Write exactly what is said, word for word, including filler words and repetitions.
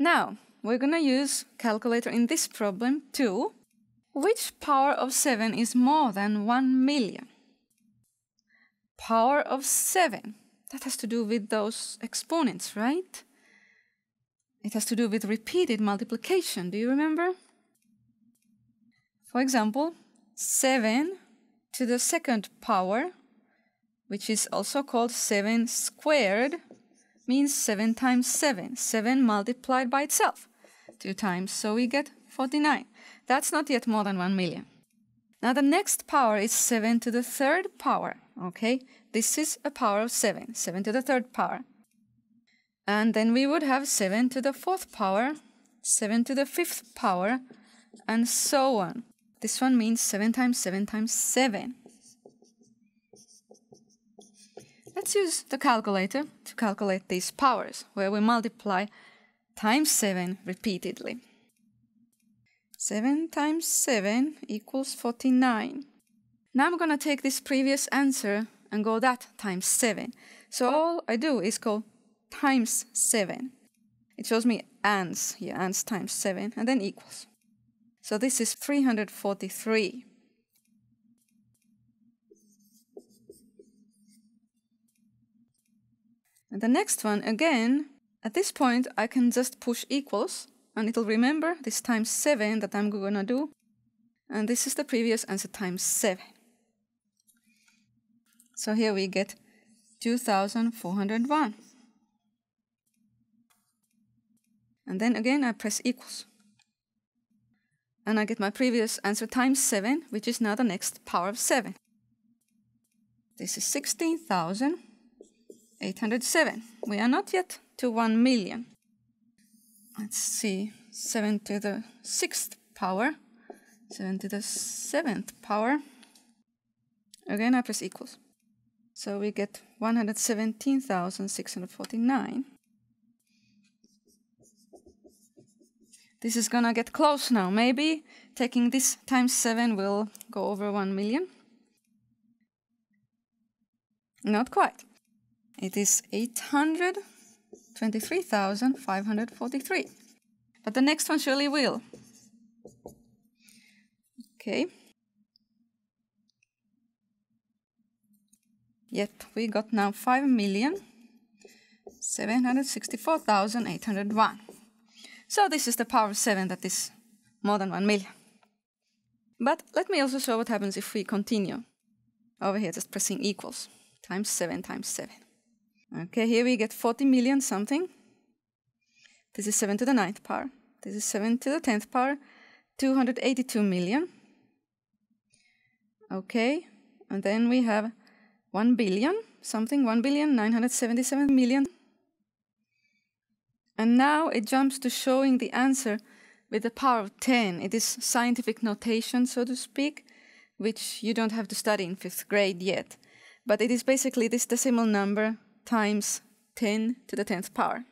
Now, we're going to use calculator in this problem too. Which power of seven is more than one million? Power of seven. That has to do with those exponents, right? It has to do with repeated multiplication, do you remember? For example, seven to the second power, which is also called seven squared, means seven times seven. seven multiplied by itself two times, so we get forty-nine. That's not yet more than one million. Now the next power is seven to the third power, okay? This is a power of seven, seven to the third power. And then we would have seven to the fourth power, seven to the fifth power, and so on. This one means seven times seven times seven. Let's use the calculator to calculate these powers, where we multiply times seven repeatedly. seven times seven equals forty-nine. Now I'm going to take this previous answer and go that times seven. So all I do is go times seven. It shows me ans, yeah, ans times seven, and then equals. So this is three hundred forty-three. And the next one, again, at this point I can just push equals, and it'll remember this times seven that I'm gonna do. And this is the previous answer times seven. So here we get two thousand four hundred one. And then again I press equals. And I get my previous answer times seven, which is now the next power of seven. This is sixteen thousand eight hundred seven. We are not yet to one million. Let's see, seven to the sixth power, seven to the seventh power. Again, I press equals. So we get one hundred seventeen thousand six hundred forty-nine. This is gonna get close now. Maybe taking this times seven will go over one million. Not quite. It is eight hundred twenty-three thousand five hundred forty-three. But the next one surely will. Okay. Yep, we got now five million seven hundred sixty-four thousand eight hundred one. So this is the power of seven that is more than one million. But let me also show what happens if we continue. Over here, just pressing equals. Times seven times seven. Okay, here we get forty million something. This is seven to the ninth power. This is seven to the tenth power. two hundred eighty-two million. Okay, and then we have one billion something, one billion nine hundred seventy-seven million. And now it jumps to showing the answer with the power of ten. It is scientific notation, so to speak, which you don't have to study in fifth grade yet. But it is basically this decimal number times ten to the tenth power.